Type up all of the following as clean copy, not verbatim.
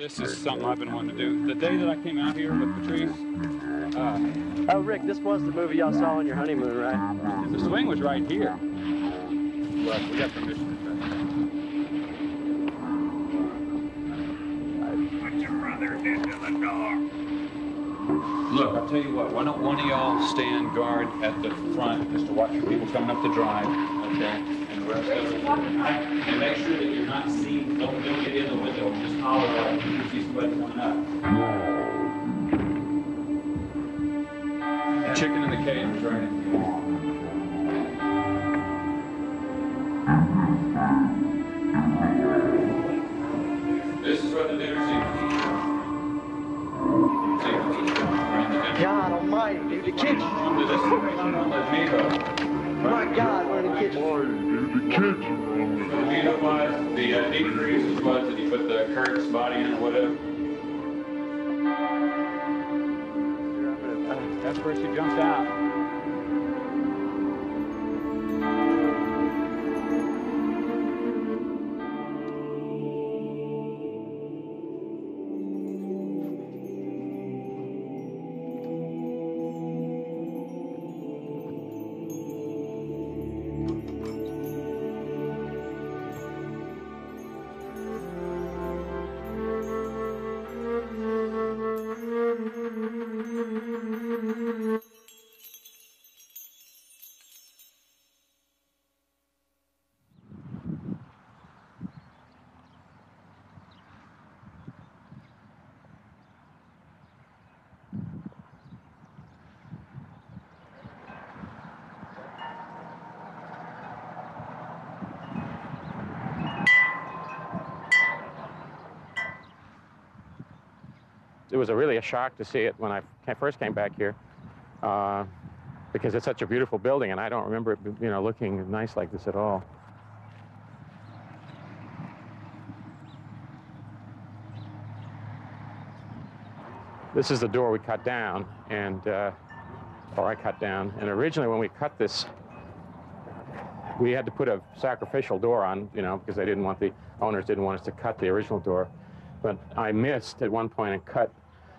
This is something I've been wanting to do. The day that I came out here with Patrice. Oh, Rick, this was the movie y'all saw on your honeymoon, right? The swing was right here. But we got permission to try it. Put your brother into the door. Look, I'll tell you what. Why don't one of y'all stand guard at the front just to watch for people coming up the drive, okay? And make sure that you're not seen. Don't get in the window. Just holler out if you see somebody coming up. Chicken in the cage, right? This is what the dinner scene is. God almighty, dude, the kitchen. My God, we're in the kitchen. The decreases was that you put the Kurt's body in or whatever. That's where she jumps out. It was really a shock to see it when I first came back here, because it's such a beautiful building, and I don't remember it, you know, looking nice like this at all. This is the door we cut down, and or I cut down. And originally, when we cut this, we had to put a sacrificial door on, you know, because they didn't want the owners didn't want us to cut the original door. But I missed at one point and cut.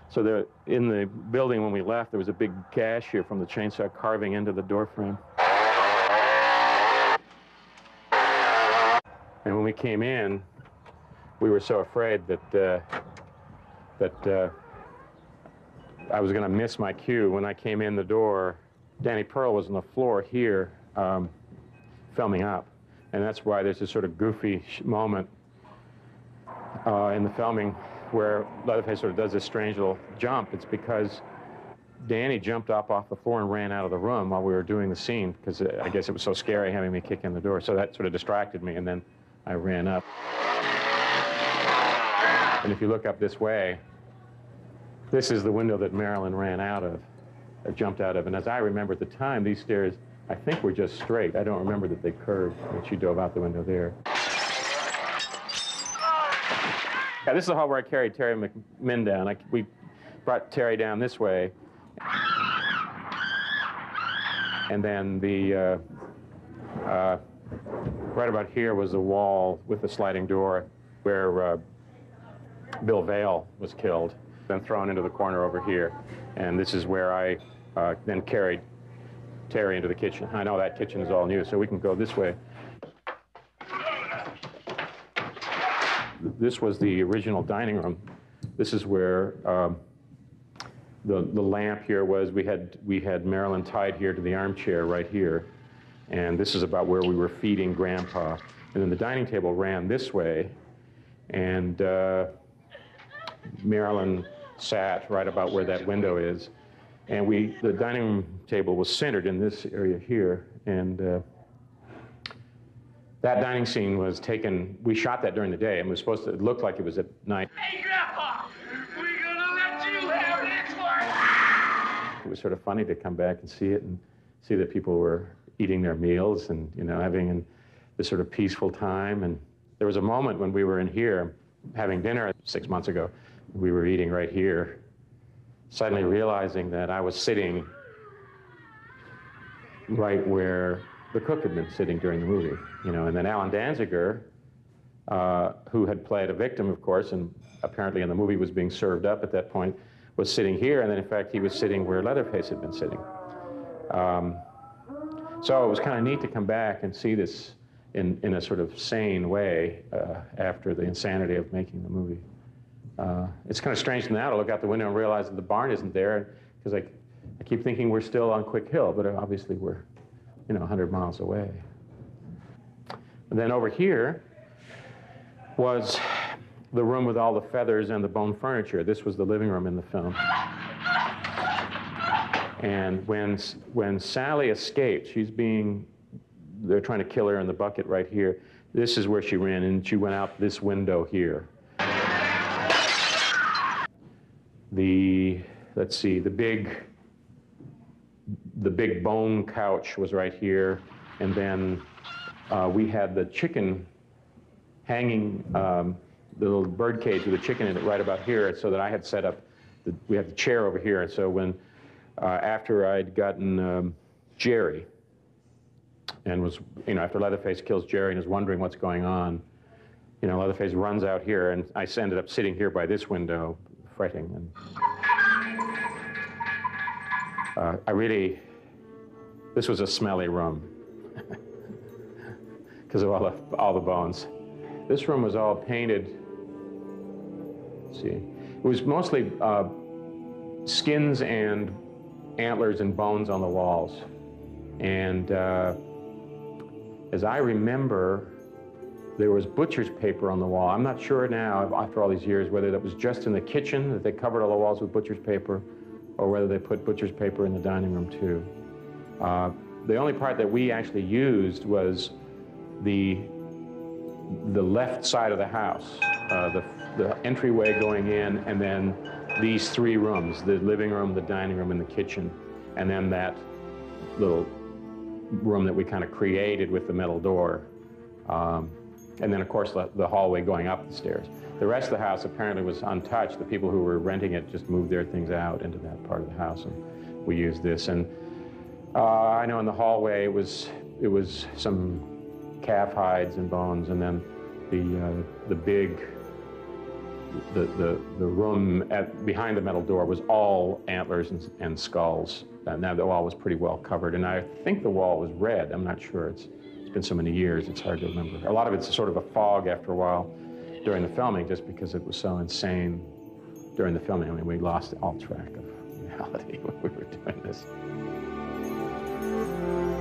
So that in the building when we left, there was a big gash here from the chainsaw carving into the door frame. And when we came in, we were so afraid that I was going to miss my cue. When I came in the door, Danny Pearl was on the floor here filming up. And that's why there's this sort of goofy moment in the filming where Leatherface sort of does this strange little jump. It's because Danny jumped up off the floor and ran out of the room while we were doing the scene, because I guess it was so scary having me kick in the door. So that sort of distracted me, and then I ran up. And if you look up this way, this is the window that Marilyn ran out of, or jumped out of. And as I remember at the time, these stairs, I think, were just straight. I don't remember that they curved when she dove out the window there. Yeah, this is the hall where I carried Terry McMinn down. We brought Terry down this way. And then the, right about here was the wall with the sliding door where Bill Vail was killed, then thrown into the corner over here. And this is where I then carried Terry into the kitchen. I know that kitchen is all new, so we can go this way. This was the original dining room. This is where the lamp here was. We had Marilyn tied here to the armchair right here. And this is about where we were feeding Grandpa. And then the dining table ran this way. And Marilyn sat right about where that window is. And the dining room table was centered in this area here. And that dining scene was taken, we shot that during the day, and it was supposed to look like it was at night. Hey, Grandpa, we're gonna let you have this one. It was sort of funny to come back and see it and see that people were eating their meals and, you know, having this sort of peaceful time. And there was a moment when we were in here having dinner 6 months ago. We were eating right here, suddenly realizing that I was sitting right where the cook had been sitting during the movie, you know. And then Alan Danziger who had played a victim, of course, and apparently in the movie was being served up at that point, was sitting here, and then in fact he was sitting where Leatherface had been sitting. So it was kind of neat to come back and see this in a sort of sane way after the insanity of making the movie. It's kind of strange now to look out the window and realize that the barn isn't there, because I keep thinking we're still on Quick Hill, but obviously we're, you know, 100 miles away. And then over here was the room with all the feathers and the bone furniture. This was the living room in the film. And when Sally escaped, they're trying to kill her in the bucket right here. This is where she ran, and she went out this window here. The big bone couch was right here, and then we had the chicken hanging, the little bird cage with the chicken in it right about here, so that I had set up, we had the chair over here, and so when, after I'd gotten Jerry, and was, you know, after Leatherface kills Jerry and is wondering what's going on, you know, Leatherface runs out here, and I ended up sitting here by this window, fretting. And this was a smelly room because of all the bones. This room was all painted. Let's see, it was mostly skins and antlers and bones on the walls. And as I remember, there was butcher's paper on the wall. I'm not sure now, after all these years, whether that was just in the kitchen, that they covered all the walls with butcher's paper, or whether they put butcher's paper in the dining room too. The only part that we actually used was the left side of the house, the entryway going in, and then these three rooms, the living room, the dining room, and the kitchen, and then that little room that we kind of created with the metal door. And then, of course, the hallway going up the stairs. The rest of the house apparently was untouched. The people who were renting it just moved their things out into that part of the house, and we used this. And I know in the hallway it was some calf hides and bones, and then the room behind the metal door was all antlers and skulls. Now the wall was pretty well covered, and I think the wall was red. I'm not sure. It's been so many years, it's hard to remember. A lot of it's sort of a fog after a while during the filming, just because it was so insane during the filming. I mean, we lost all track of reality when we were doing this.